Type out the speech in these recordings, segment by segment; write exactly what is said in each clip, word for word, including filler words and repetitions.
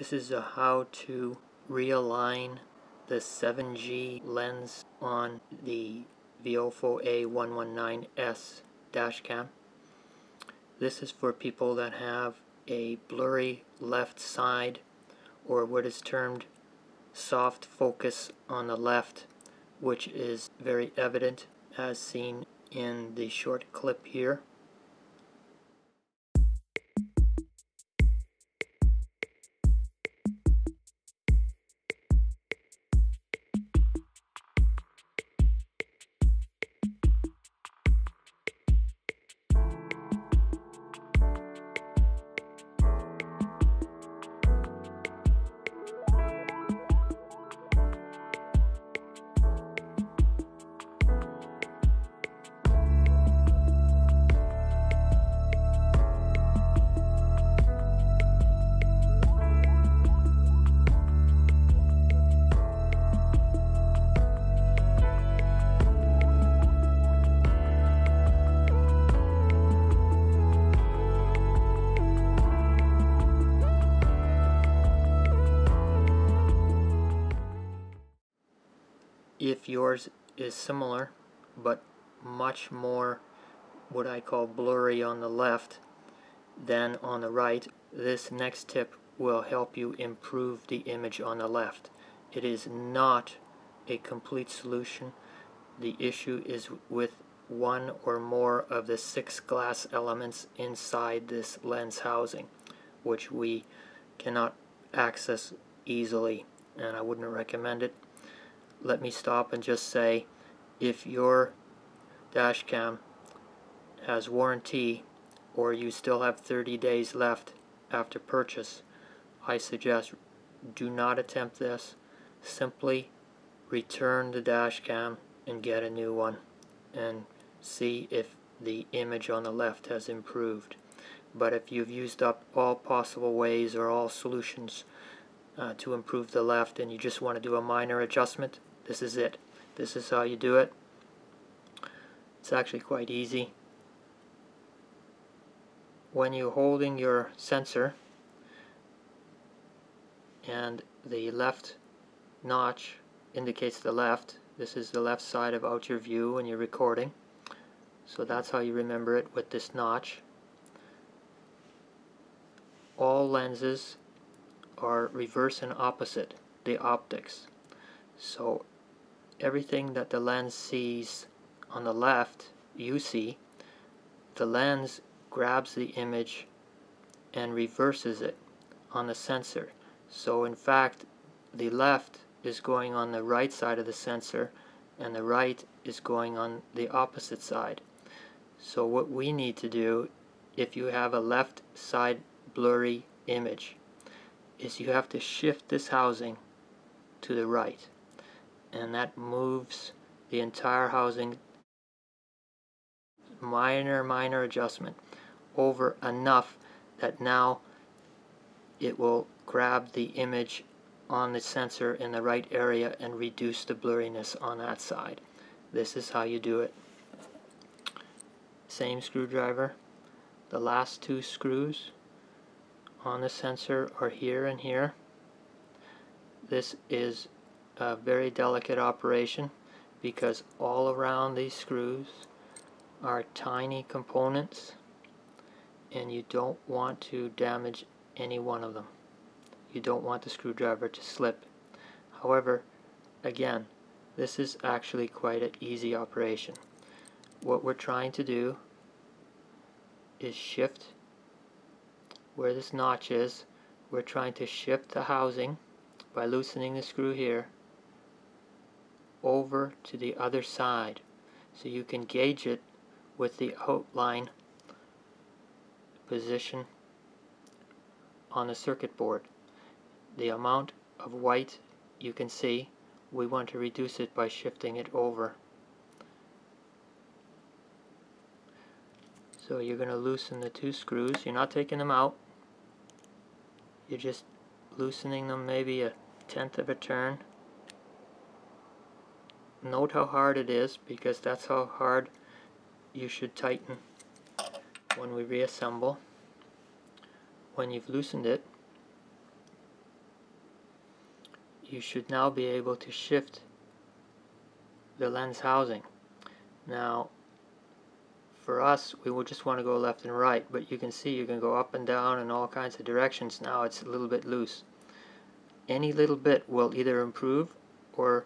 This is a how to realign the seven G lens on the VIOFO A one nineteen S dash cam. This is for people that have a blurry left side, or what is termed soft focus on the left, which is very evident as seen in the short clip here. If yours is similar, but much more what I call blurry on the left than on the right, this next tip will help you improve the image on the left. It is not a complete solution. The issue is with one or more of the six glass elements inside this lens housing, which we cannot access easily, and I wouldn't recommend it. Let me stop and just say, if your dash cam has warranty or you still have thirty days left after purchase, I suggest do not attempt this. Simply return the dash cam and get a new one and see if the image on the left has improved. But if you've used up all possible ways or all solutions uh, to improve the left and you just want to do a minor adjustment, this is it. This is how you do it. It's actually quite easy. When you're holding your sensor and the left notch indicates the left, this is the left side of out your view when you're recording. So that's how you remember it, with this notch. All lenses are reverse and opposite, the optics. So everything that the lens sees on the left, you see, the lens grabs the image and reverses it on the sensor. So in fact, the left is going on the right side of the sensor and the right is going on the opposite side. So what we need to do, if you have a left side blurry image, is you have to shift this housing to the right. And that moves the entire housing, minor minor adjustment, over enough that now it will grab the image on the sensor in the right area and reduce the blurriness on that side. This is how you do it. Same screwdriver. The last two screws on the sensor are here and here. This is a very delicate operation because all around these screws are tiny components and you don't want to damage any one of them. You don't want the screwdriver to slip. However, again, this is actually quite an easy operation. What we're trying to do is shift where this notch is. We're trying to shift the housing by loosening the screw here over to the other side, so you can gauge it with the outline position on the circuit board. The amount of white you can see, we want to reduce it by shifting it over. So you're going to loosen the two screws. You're not taking them out, you're just loosening them maybe a tenth of a turn. Note how hard it is, because that's how hard you should tighten when we reassemble. When you've loosened it, you should now be able to shift the lens housing. Now for us, we would just want to go left and right, but you can see you can go up and down in all kinds of directions. Now it's a little bit loose. Any little bit will either improve or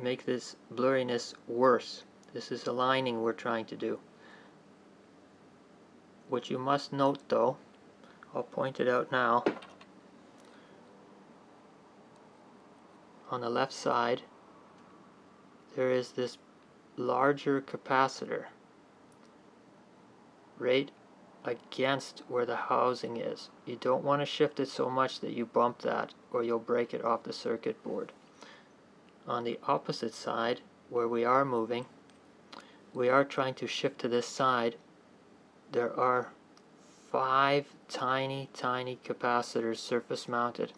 make this blurriness worse. This is aligning we're trying to do. What you must note though, I'll point it out now, on the left side there is this larger capacitor right against where the housing is. You don't want to shift it so much that you bump that, or you'll break it off the circuit board. On the opposite side, where we are moving, we are trying to shift to this side. There are five tiny tiny capacitors surface mounted,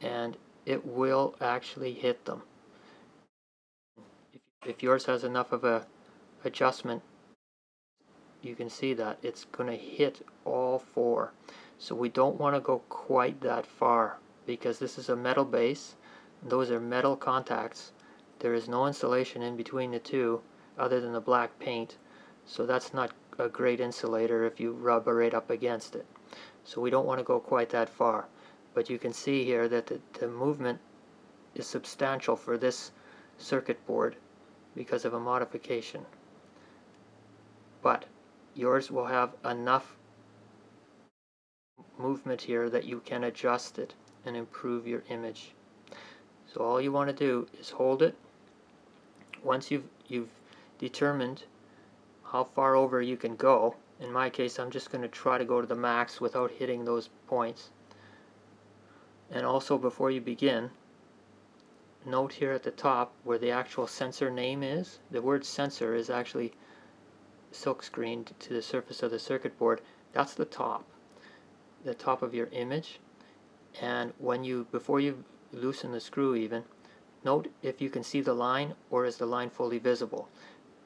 and it will actually hit them. If yours has enough of a adjustment, you can see that it's going to hit all four. So we don't want to go quite that far, because this is a metal base. Those are metal contacts. There is no insulation in between the two other than the black paint, so that's not a great insulator if you rub right up against it. So we don't want to go quite that far, but you can see here that the, the movement is substantial for this circuit board because of a modification. But yours will have enough movement here that you can adjust it and improve your image. So all you want to do is hold it. Once you've you've determined how far over you can go, in my case I'm just going to try to go to the max without hitting those points. And also, before you begin, note here at the top where the actual sensor name is, the word sensor is actually silk screened to the surface of the circuit board. That's the top, the top of your image. And when you, before you loosen the screw even, note if you can see the line, or is the line fully visible.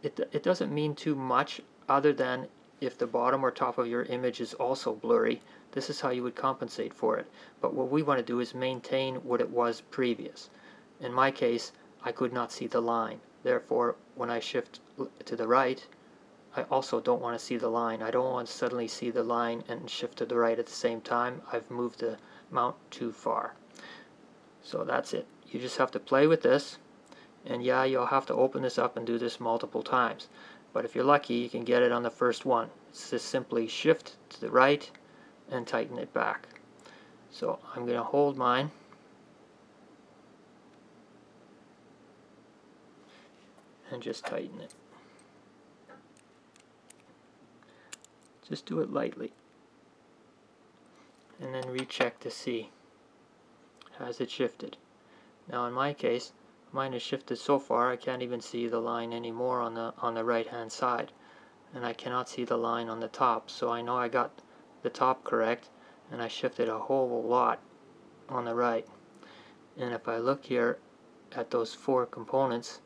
It, it doesn't mean too much, other than if the bottom or top of your image is also blurry, this is how you would compensate for it. But what we want to do is maintain what it was previous. In my case, I could not see the line. Therefore, when I shift to the right, I also don't want to see the line. I don't want to suddenly see the line and shift to the right at the same time. I've moved the mount too far. So that's it. You just have to play with this. And yeah, you'll have to open this up and do this multiple times. But if you're lucky, you can get it on the first one. It's just simply shift to the right and tighten it back. So I'm going to hold mine. And just tighten it. Just do it lightly. And then recheck to see, has it shifted? Now in my case, mine has shifted so far I can't even see the line anymore on the on the right hand side. And I cannot see the line on the top, so I know I got the top correct, and I shifted a whole lot on the right. And if I look here at those four components,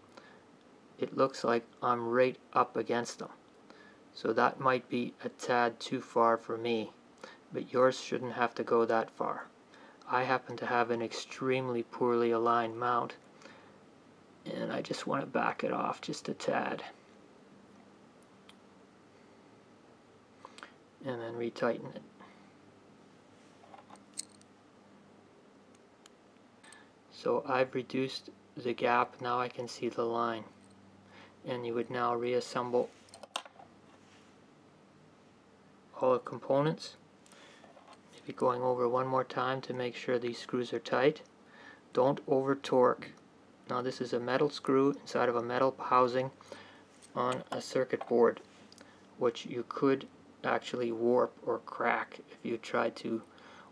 it looks like I'm right up against them. So that might be a tad too far for me, but yours shouldn't have to go that far. I happen to have an extremely poorly aligned mount, and I just want to back it off just a tad. And then retighten it. So I've reduced the gap, now I can see the line. And you would now reassemble all the components. Maybe going over one more time to make sure these screws are tight. Don't over torque. Now this is a metal screw inside of a metal housing on a circuit board, which you could actually warp or crack if you try to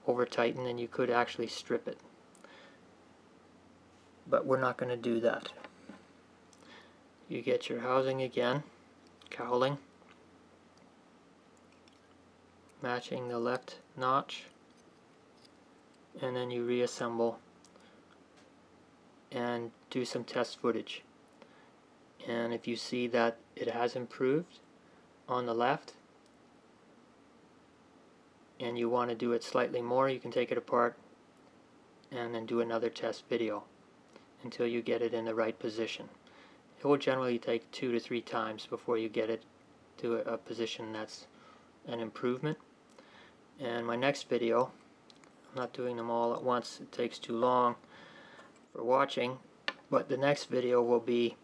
over tighten, and you could actually strip it. But we're not going to do that. You get your housing again, cowling, matching the left notch, and then you reassemble and do some test footage. And if you see that it has improved on the left and you want to do it slightly more, you can take it apart and then do another test video until you get it in the right position. It will generally take two to three times before you get it to a, a position that's an improvement. And my next video, I'm not doing them all at once, it takes too long for watching, but the next video will be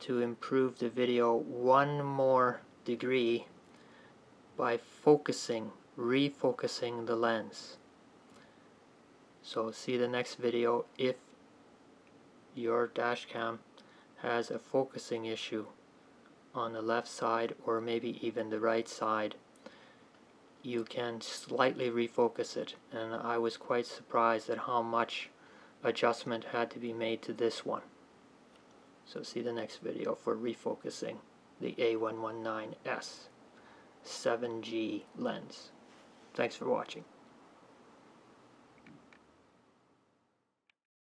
to improve the video one more degree by focusing, refocusing the lens. So see the next video if your dash cam has a focusing issue on the left side or maybe even the right side. You can slightly refocus it, and I was quite surprised at how much adjustment had to be made to this one. So see the next video for refocusing the A one nineteen S seven G lens. Thanks for watching.